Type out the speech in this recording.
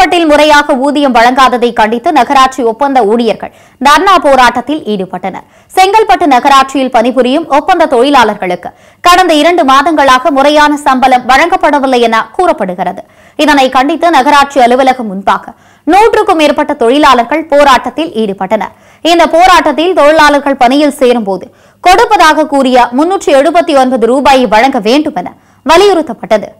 தமிழ்நாட்டில் முறையாக ஊதியம் வழங்காததை கண்டித்து நகராட்சி ஒப்பந்த ஊழியர்கள் தர்ணா போராட்டத்தில் ஈடுபட்டனர். செங்கல்பட்டு நகராட்சியில் பணிபுரியும் ஒப்பந்த தொழிலாளர்களுக்கு கடந்த 2 மாதங்களாக முறையான சம்பளம் வழங்கப்படவில்லை என கூறப்படுகிறது. இதனை கண்டித்து நகராட்சி அலுவலகம் முன்பாக 100க்கும் மேற்பட்ட தொழிலாளர்கள் போராட்டத்தில் ஈடுபட்டனர். இந்த போராட்டத்தில் தொழிலாளர்கள் பணியில் சேரும்போது கொடுப்பதாக கூறிய 379 ரூபாயை வழங்க வேண்டும் என வலியுறுத்தப்பட்டது.